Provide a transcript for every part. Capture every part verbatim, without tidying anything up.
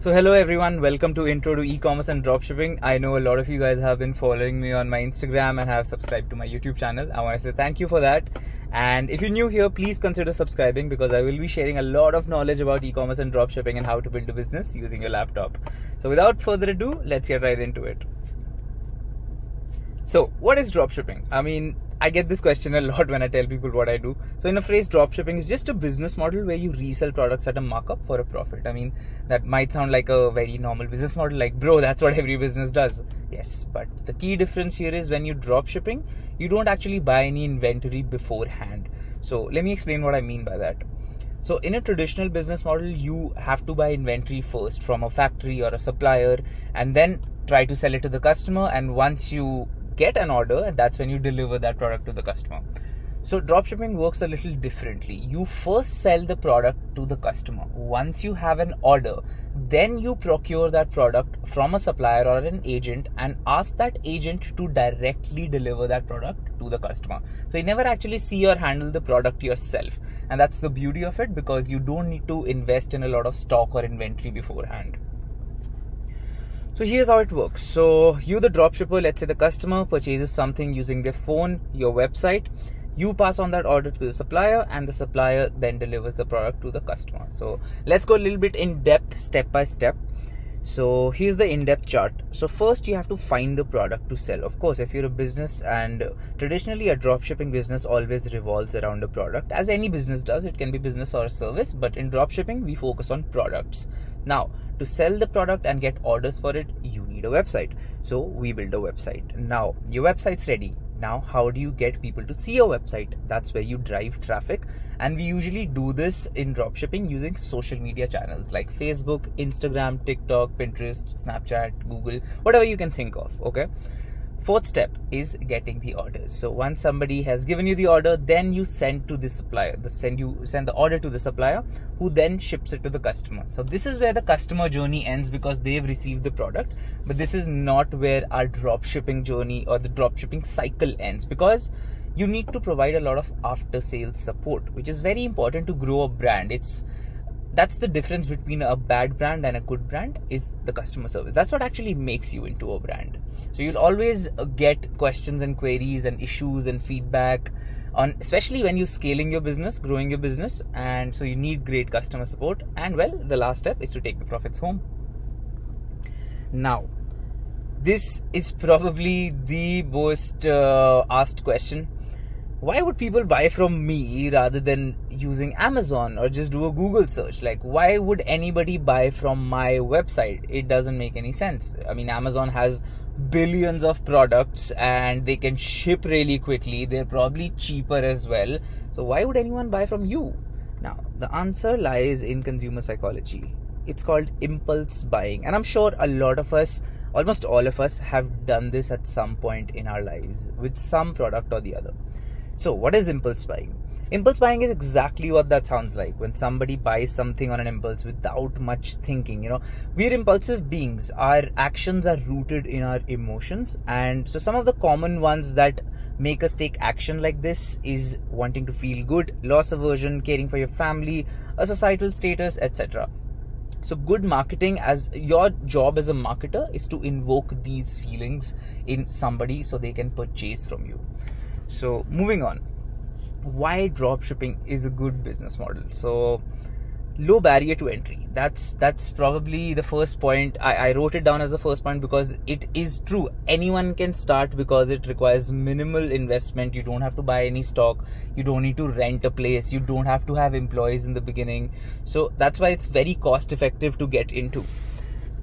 So hello everyone, welcome to Intro to E-commerce and Dropshipping. I know a lot of you guys have been following me on my Instagram and have subscribed to my YouTube channel. I want to say thank you for that. And if you're new here, please consider subscribing because I will be sharing a lot of knowledge about e-commerce and dropshipping and how to build a business using your laptop. So without further ado, let's get right into it. So what is dropshipping? I mean, I get this question a lot when I tell people what I do. So in a phrase, dropshipping is just a business model where you resell products at a markup for a profit. I mean, that might sound like a very normal business model, like, bro, that's what every business does. Yes, but the key difference here is when you dropshipping, you don't actually buy any inventory beforehand. So let me explain what I mean by that. So in a traditional business model, you have to buy inventory first from a factory or a supplier and then try to sell it to the customer. And once you get an order, and that's when you deliver that product to the customer. So dropshipping works a little differently. You first sell the product to the customer. Once you have an order, then you procure that product from a supplier or an agent and ask that agent to directly deliver that product to the customer. So you never actually see or handle the product yourself, and that's the beauty of it because you don't need to invest in a lot of stock or inventory beforehand. So here's how it works. So you, the dropshipper, let's say the customer purchases something using their phone, your website, you pass on that order to the supplier and the supplier then delivers the product to the customer. So let's go a little bit in depth, step by step. So here's the in-depth chart. So first you have to find a product to sell. Of course, if you're a business, and traditionally a dropshipping business always revolves around a product, as any business does. It can be business or a service, but in dropshipping we focus on products. Now, to sell the product and get orders for it, you need a website. So we build a website. Now your website's ready. Now, how do you get people to see your website? That's where you drive traffic. And we usually do this in dropshipping using social media channels like Facebook, Instagram, TikTok, Pinterest, Snapchat, Google, whatever you can think of, okay? Fourth step is getting the orders. So once somebody has given you the order, then you send to the supplier, the send you send the order to the supplier, who then ships it to the customer. So this is where the customer journey ends because they've received the product, but this is not where our drop shipping journey or the drop shipping cycle ends, because you need to provide a lot of after sales support, which is very important to grow a brand. It's That's the difference between a bad brand and a good brand, is the customer service. That's what actually makes you into a brand. So you'll always get questions and queries and issues and feedback on, especially when you're scaling your business, growing your business. And so you need great customer support. And well, the last step is to take the profits home. Now, this is probably the most uh, asked question. Why would people buy from me rather than using Amazon or just do a Google search? Like, why would anybody buy from my website? It doesn't make any sense. I mean, Amazon has billions of products and they can ship really quickly. They're probably cheaper as well. So why would anyone buy from you? Now, the answer lies in consumer psychology. It's called impulse buying. And I'm sure a lot of us, almost all of us, have done this at some point in our lives with some product or the other. So what is impulse buying? Impulse buying is exactly what that sounds like, when somebody buys something on an impulse without much thinking. You know, we're impulsive beings. Our actions are rooted in our emotions. And so some of the common ones that make us take action like this is wanting to feel good, loss aversion, caring for your family, a societal status, et cetera. So good marketing, as your job as a marketer, is to invoke these feelings in somebody so they can purchase from you. So moving on, why dropshipping is a good business model. So low barrier to entry. That's that's probably the first point. I, I wrote it down as the first point because it is true. Anyone can start because it requires minimal investment. You don't have to buy any stock. You don't need to rent a place. You don't have to have employees in the beginning. So that's why it's very cost effective to get into.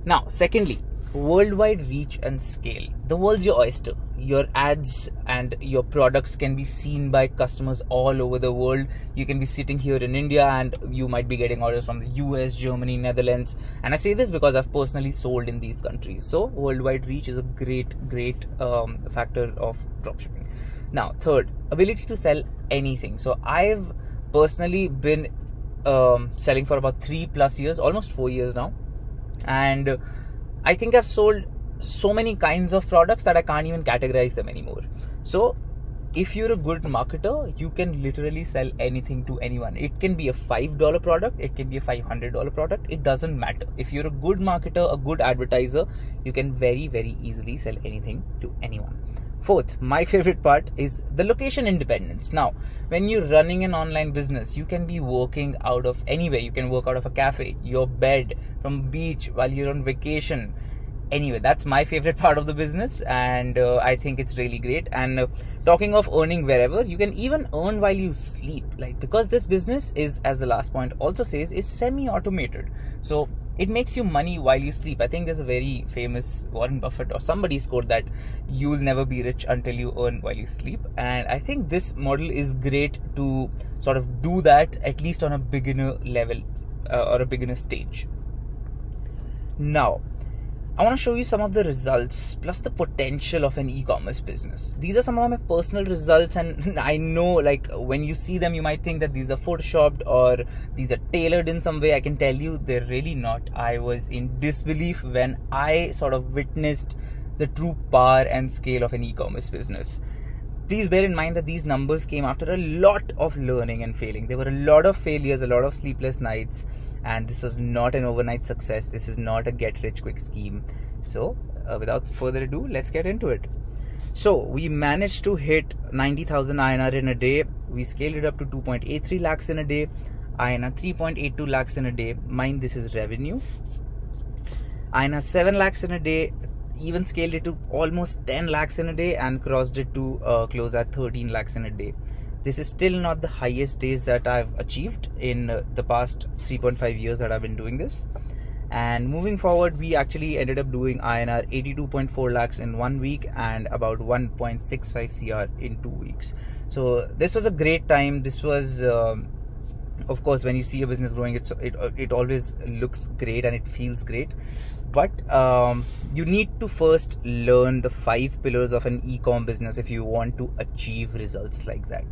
Now, secondly, worldwide reach and scale. The world's your oyster. Your ads and your products can be seen by customers all over the world. You can be sitting here in India and you might be getting orders from the U S, Germany, Netherlands. And I say this because I've personally sold in these countries. So worldwide reach is a great, great um, factor of dropshipping. Now, third, ability to sell anything. So I've personally been um, selling for about three plus years, almost four years now. And I think I've sold so many kinds of products that I can't even categorize them anymore. So if you're a good marketer, you can literally sell anything to anyone. It can be a five dollar product, it can be a five hundred dollar product, it doesn't matter. If you're a good marketer, a good advertiser, you can very, very easily sell anything to anyone. Fourth, my favorite part is the location independence. Now, when you're running an online business, you can be working out of anywhere. You can work out of a cafe, your bed, from beach, while you're on vacation. Anyway, that's my favorite part of the business, and uh, I think it's really great. And uh, talking of earning wherever, you can even earn while you sleep. Like, because this business is, as the last point also says, is semi-automated. So it makes you money while you sleep. I think there's a very famous Warren Buffett or somebody's quote that you'll never be rich until you earn while you sleep. And I think this model is great to sort of do that, at least on a beginner level uh, or a beginner stage. Now, I want to show you some of the results plus the potential of an e-commerce business. These are some of my personal results, and I know, like, when you see them, you might think that these are photoshopped or these are tailored in some way. I can tell you they're really not. I was in disbelief when I sort of witnessed the true power and scale of an e-commerce business. Please bear in mind that these numbers came after a lot of learning and failing. There were a lot of failures, a lot of sleepless nights, and this was not an overnight success. This is not a get-rich-quick scheme. So, uh, without further ado, let's get into it. So, we managed to hit ninety thousand I N R in a day. We scaled it up to two point eight three lakhs in a day. I N R three point eight two lakhs in a day. Mind, this is revenue. I N R seven lakhs in a day. Even scaled it to almost ten lakhs in a day and crossed it to uh, close at thirteen lakhs in a day. This is still not the highest days that I've achieved in uh, the past three point five years that I've been doing this. And moving forward, we actually ended up doing I N R eighty-two point four lakhs in one week and about one point six five crore in two weeks. So this was a great time. This was, um, of course, when you see a business growing, it's, it, it always looks great and it feels great. But um, you need to first learn the five pillars of an e-com business if you want to achieve results like that.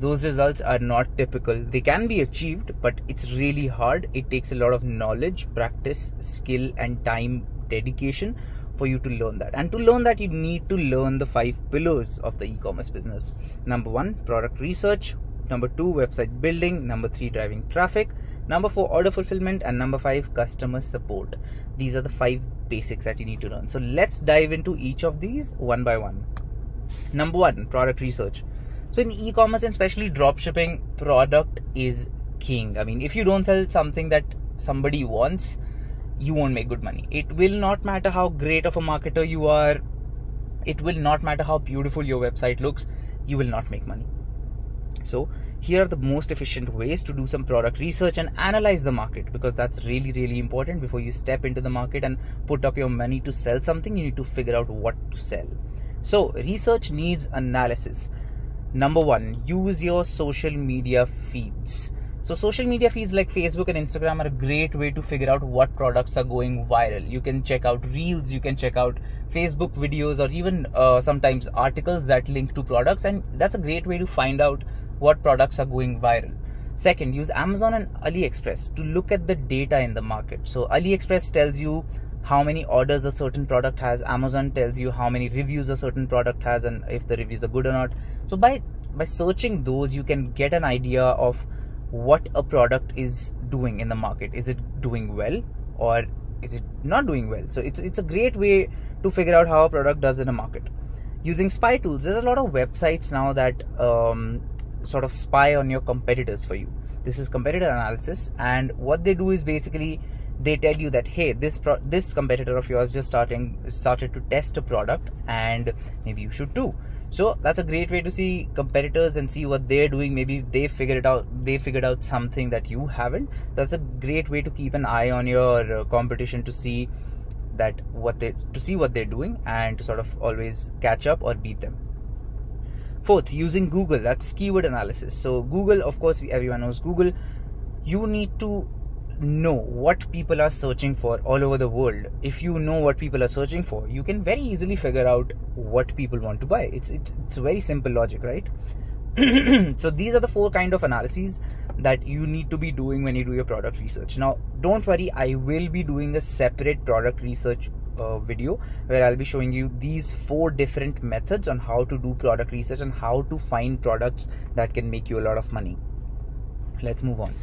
Those results are not typical. They can be achieved, but it's really hard. It takes a lot of knowledge, practice, skill, and time dedication for you to learn that. And to learn that, you need to learn the five pillars of the e-commerce business. Number one, product research. Number two, website building. Number three, driving traffic. Number four, order fulfillment. And number five, customer support. These are the five basics that you need to learn. So let's dive into each of these one by one. Number one, product research. So in e-commerce and especially dropshipping, product is king. I mean, if you don't sell something that somebody wants, you won't make good money. It will not matter how great of a marketer you are. It will not matter how beautiful your website looks. You will not make money. So here are the most efficient ways to do some product research and analyze the market, because that's really, really important. Before you step into the market and put up your money to sell something, you need to figure out what to sell. So research needs analysis. Number one, use your social media feeds. So social media feeds like Facebook and Instagram are a great way to figure out what products are going viral. You can check out reels, you can check out Facebook videos, or even uh, sometimes articles that link to products. And that's a great way to find out what products are going viral. Second, use Amazon and AliExpress to look at the data in the market. So AliExpress tells you how many orders a certain product has. Amazon tells you how many reviews a certain product has and if the reviews are good or not. So by, by searching those, you can get an idea of what a product is doing in the market. Is it doing well or is it not doing well? So it's it's a great way to figure out how a product does in a market. Using spy tools, there's a lot of websites now that um, sort of spy on your competitors for you. This is competitor analysis, and what they do is basically they tell you that, hey, this pro this competitor of yours just starting started to test a product, and maybe you should too. So that's a great way to see competitors and see what they're doing. Maybe they figured it out. They figured out something that you haven't. That's a great way to keep an eye on your uh, competition to see that what they to see what they're doing and to sort of always catch up or beat them. Fourth, using Google. That's keyword analysis. So Google, of course, we, everyone knows Google. You need to know what people are searching for all over the world. If you know what people are searching for, you can very easily figure out what people want to buy. It's it's, it's very simple logic, right? So these are the four kind of analyses that you need to be doing when you do your product research. Now, don't worry, I will be doing a separate product research uh, video where I'll be showing you these four different methods on how to do product research and how to find products that can make you a lot of money. Let's move on.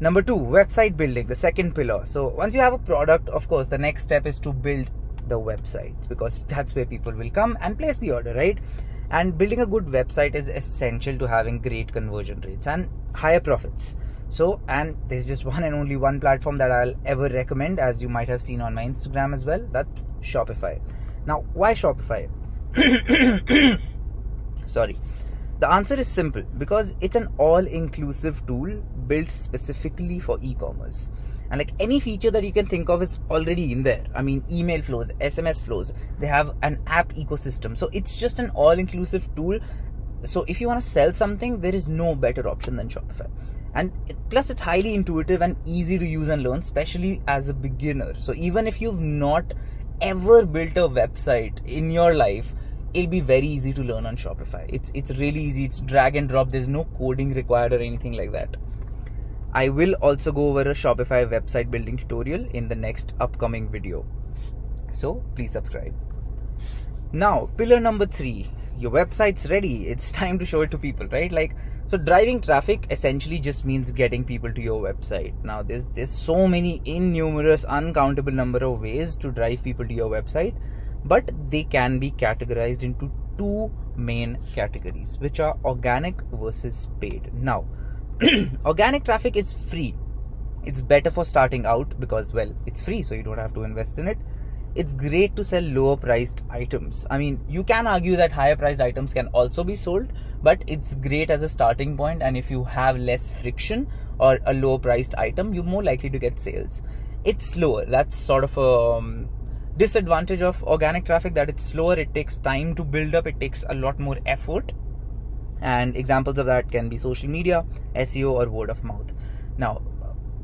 Number two, website building, the second pillar. So once you have a product, of course, the next step is to build the website, because that's where people will come and place the order, right? And building a good website is essential to having great conversion rates and higher profits. So, and there's just one and only one platform that I'll ever recommend, as you might have seen on my Instagram as well. That's Shopify. Now, why Shopify? Sorry. The answer is simple, because it's an all-inclusive tool built specifically for e-commerce. And like any feature that you can think of is already in there. I mean, email flows, S M S flows, they have an app ecosystem. So it's just an all-inclusive tool. So if you want to sell something, there is no better option than Shopify. And it, plus it's highly intuitive and easy to use and learn, especially as a beginner. So even if you've not ever built a website in your life, it'll be very easy to learn on Shopify. It's, it's really easy. It's drag and drop. There's no coding required or anything like that. I will also go over a Shopify website building tutorial in the next upcoming video. So please subscribe. Now, pillar number three, your website's ready. It's time to show it to people, right? Like, so driving traffic essentially just means getting people to your website. Now there's, there's so many innumerous, uncountable number of ways to drive people to your website, but they can be categorized into two main categories, which are organic versus paid. Now, organic traffic is free. It's better for starting out because, well, it's free, so you don't have to invest in it. It's great to sell lower priced items. I mean, you can argue that higher priced items can also be sold, but it's great as a starting point, and if you have less friction or a lower priced item, you're more likely to get sales. It's slower. That's sort of a um, disadvantage of organic traffic, that it's slower, it takes time to build up, it takes a lot more effort. And examples of that can be social media, S E O, or word of mouth. Now,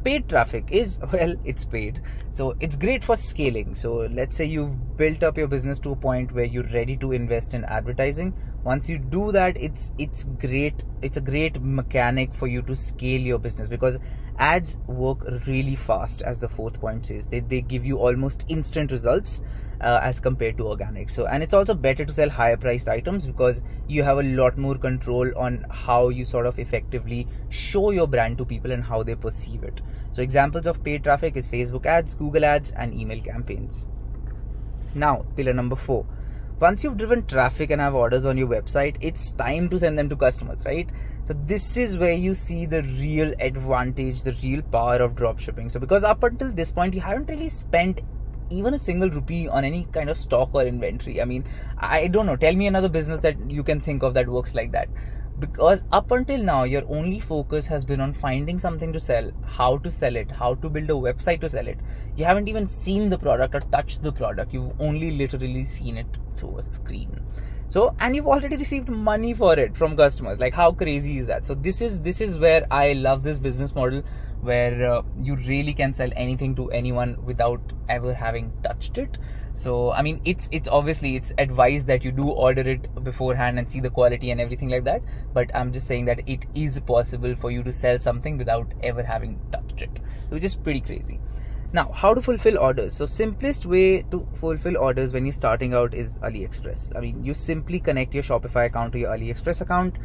paid traffic is, well, it's paid. So it's great for scaling. So let's say you've built up your business to a point where you're ready to invest in advertising. Once you do that, it's it's great. It's a great mechanic for you to scale your business, because ads work really fast, as the fourth point says. They, they give you almost instant results uh, as compared to organic. So, and it's also better to sell higher priced items because you have a lot more control on how you sort of effectively show your brand to people and how they perceive it. So examples of paid traffic is Facebook ads, Google ads, and email campaigns. Now, pillar number four. Once you've driven traffic and have orders on your website, it's time to send them to customers, right? So this is where you see the real advantage, the real power of dropshipping. So because up until this point, you haven't really spent even a single rupee on any kind of stock or inventory. I mean, I don't know. Tell me another business that you can think of that works like that. Because up until now, your only focus has been on finding something to sell, how to sell it, how to build a website to sell it. You haven't even seen the product or touched the product. You've only literally seen it through a screen. So, and you've already received money for it from customers. Like, how crazy is that? So this is, this is where I love this business model, where uh, you really can sell anything to anyone without ever having touched it. So, I mean, it's, it's obviously it's advised that you do order it beforehand and see the quality and everything like that. But I'm just saying that it is possible for you to sell something without ever having touched it, which is pretty crazy. Now, how to fulfill orders? So simplest way to fulfill orders when you're starting out is AliExpress. I mean, you simply connect your Shopify account to your AliExpress account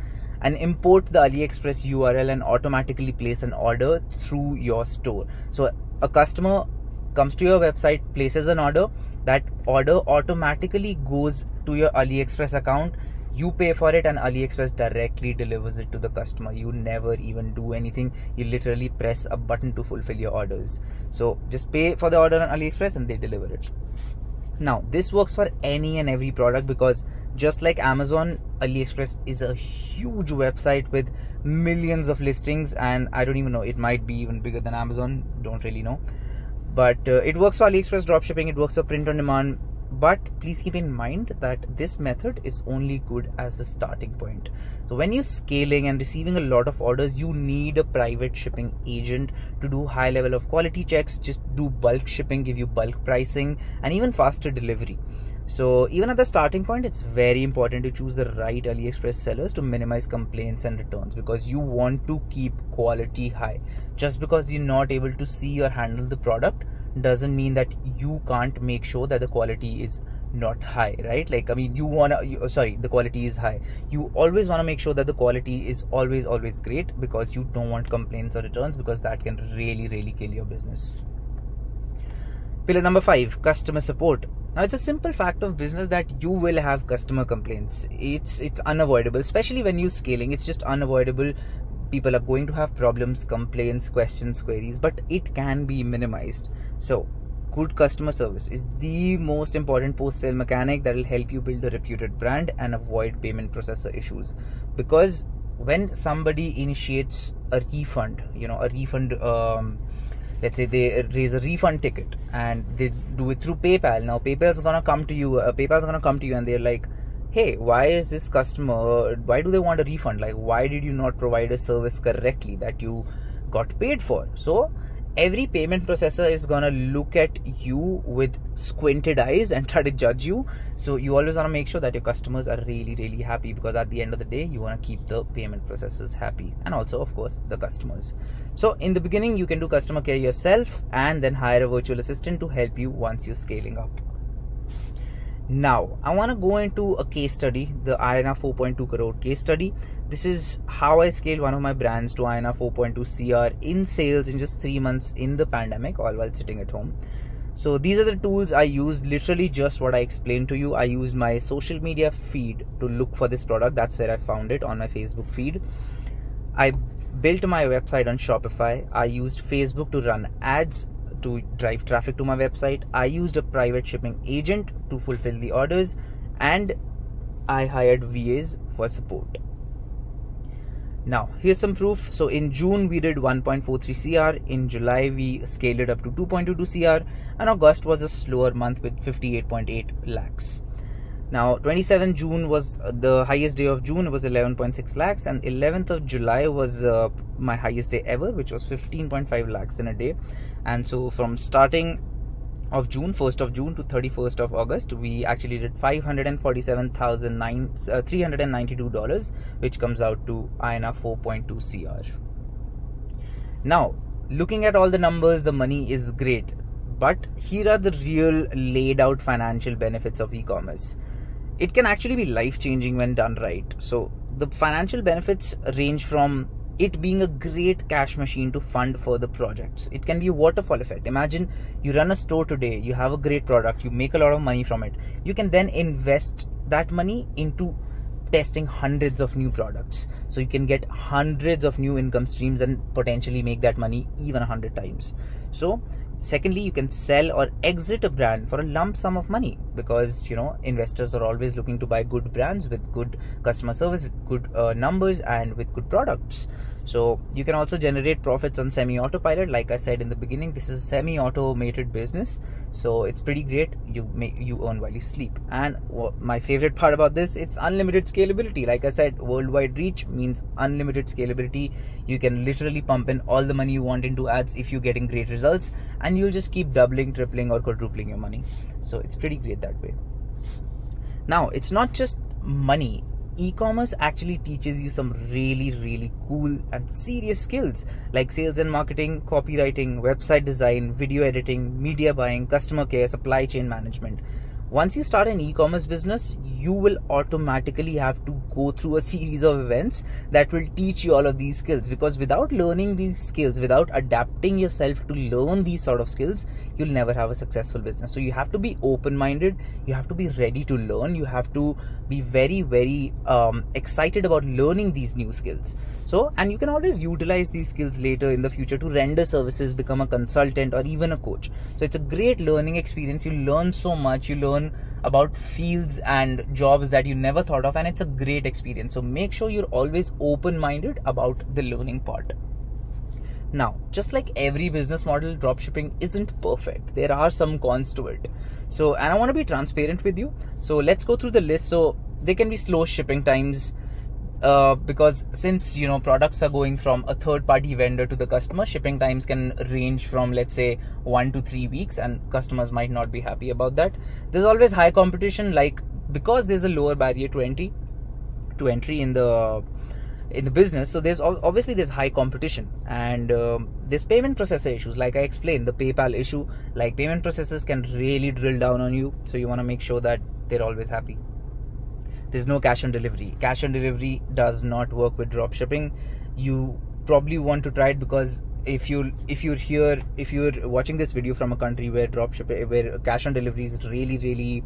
and import the AliExpress U R L and automatically place an order through your store. So a customer comes to your website, places an order, that order automatically goes to your AliExpress account. You pay for it and AliExpress directly delivers it to the customer. You never even do anything. You literally press a button to fulfill your orders. So just pay for the order on AliExpress and they deliver it. Now, this works for any and every product, because just like Amazon, AliExpress is a huge website with millions of listings, and I don't even know, it might be even bigger than Amazon. Don't really know. But uh, it works for AliExpress dropshipping. It works for print on demand. But please keep in mind that this method is only good as a starting point. So when you're scaling and receiving a lot of orders, you need a private shipping agent to do high level of quality checks, just do bulk shipping, give you bulk pricing, and even faster delivery. So even at the starting point, it's very important to choose the right AliExpress sellers to minimize complaints and returns, because you want to keep quality high. Just because you're not able to see or handle the product doesn't mean that you can't make sure that the quality is not high, right? Like, I mean, you wanna, you, sorry, the quality is high. You always wanna make sure that the quality is always, always great, because you don't want complaints or returns, because that can really, really kill your business. Pillar number five, customer support. Now, it's a simple fact of business that you will have customer complaints. It's, it's unavoidable, especially when you're scaling. It's just unavoidable. People are going to have problems, complaints, questions, queries, but it can be minimized. So good customer service is the most important post-sale mechanic that will help you build a reputed brand and avoid payment processor issues. Because when somebody initiates a refund, you know, a refund, um, let's say they raise a refund ticket and they do it through PayPal. Now PayPal's gonna come to you, uh, PayPal's gonna come to you and they're like, hey, why is this customer, why do they want a refund? Like, why did you not provide a service correctly that you got paid for? So every payment processor is gonna look at you with squinted eyes and try to judge you. So you always wanna make sure that your customers are really, really happy, because at the end of the day, you wanna keep the payment processors happy, and also of course the customers. So in the beginning, you can do customer care yourself and then hire a virtual assistant to help you once you're scaling up. Now, I wanna go into a case study, the I N R four point two crore case study. This is how I scaled one of my brands to I N R four point two C R in sales in just three months in the pandemic, all while sitting at home. So these are the tools I used, literally just what I explained to you. I used my social media feed to look for this product. That's where I found it, on my Facebook feed. I built my website on Shopify. I used Facebook to run ads to drive traffic to my website. I used a private shipping agent to fulfill the orders, and I hired V As for support. Now, here's some proof. So in June, we did one point four three C R. In July, we scaled it up to two point two two C R. And August was a slower month with fifty-eight point eight lakhs. Now, twenty-seventh June was the highest day of June. It was eleven point six lakhs. And eleventh of July was uh, my highest day ever, which was fifteen point five lakhs in a day. And so from starting of June, first of June to thirty-first of August, we actually did five hundred forty-seven thousand three hundred ninety-two dollars, which comes out to I N R four point two C R. Now, looking at all the numbers, the money is great, but here are the real laid out financial benefits of e-commerce. It can actually be life-changing when done right. So the financial benefits range from it being a great cash machine to fund further projects. It can be a waterfall effect. Imagine you run a store today, you have a great product, you make a lot of money from it. You can then invest that money into testing hundreds of new products. So you can get hundreds of new income streams and potentially make that money even a hundred times. So secondly, you can sell or exit a brand for a lump sum of money, because, you know, investors are always looking to buy good brands with good customer service, with good uh, numbers and with good products. So you can also generate profits on semi-autopilot. Like I said in the beginning, this is a semi-automated business, so it's pretty great. You may, you earn while you sleep. And my favorite part about this, it's unlimited scalability. Like I said, worldwide reach means unlimited scalability. You can literally pump in all the money you want into ads if you're getting great results, and you'll just keep doubling, tripling or quadrupling your money. So it's pretty great that way. Now, it's not just money. E-commerce actually teaches you some really, really cool and serious skills like sales and marketing, copywriting, website design, video editing, media buying, customer care, supply chain management. Once you start an e-commerce business, you will automatically have to go through a series of events that will teach you all of these skills, because without learning these skills, without adapting yourself to learn these sort of skills, you'll never have a successful business. So you have to be open-minded, you have to be ready to learn, you have to be very, very um, excited about learning these new skills. So, and you can always utilize these skills later in the future to render services, become a consultant or even a coach. So it's a great learning experience. You learn so much, you learn about fields and jobs that you never thought of, and it's a great experience. So make sure you're always open-minded about the learning part. Now, just like every business model, dropshipping isn't perfect. There are some cons to it. So, and I want to be transparent with you. So let's go through the list. So there can be slow shipping times. uh, because since, you know, products are going from a third party vendor to the customer, shipping times can range from, let's say, one to three weeks, and customers might not be happy about that. There's always high competition, like, because there's a lower barrier to entry to entry in the in the business, so there's obviously there's high competition, and um, there's payment processor issues. Like I explained, the PayPal issue, like payment processors can really drill down on you, so you want to make sure that they're always happy. There's no cash on delivery. Cash on delivery does not work with drop shipping. You probably want to try it, because if you if you're here if you're watching this video from a country where drop shipping, where cash on delivery is really really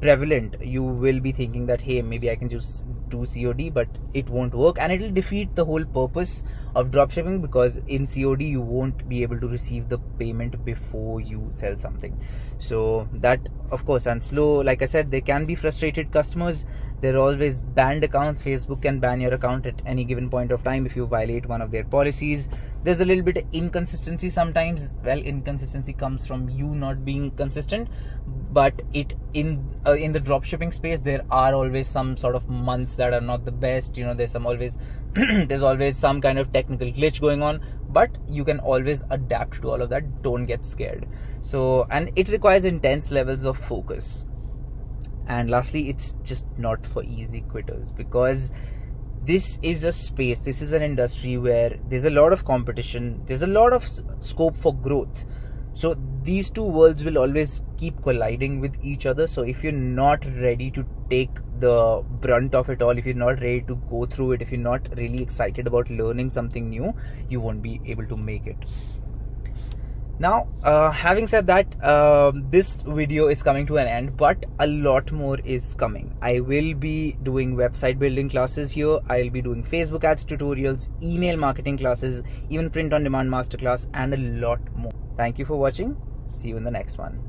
prevalent, you will be thinking that, hey, maybe I can just do C O D, but it won't work, and it'll defeat the whole purpose of dropshipping, because in C O D you won't be able to receive the payment before you sell something. So that, of course, and slow, like I said, they can be frustrated customers. There are always banned accounts. Facebook can ban your account at any given point of time if you violate one of their policies. There's a little bit of inconsistency sometimes. Well, inconsistency comes from you not being consistent, but it in uh, in the dropshipping space, there are always some sort of months that are not the best, you know. There's some always there's always some kind of technical glitch going on, but you can always adapt to all of that. Don't get scared. So, and it requires intense levels of focus. And lastly, it's just not for easy quitters, because this is a space, this is an industry where there's a lot of competition, there's a lot of scope for growth. So these two worlds will always keep colliding with each other. So if you're not ready to take the brunt of it all, if you're not ready to go through it, if you're not really excited about learning something new, you won't be able to make it. Now, uh, having said that, uh, this video is coming to an end, but a lot more is coming. I will be doing website building classes here. I'll be doing Facebook ads tutorials, email marketing classes, even print on demand masterclass, and a lot more. Thank you for watching. See you in the next one.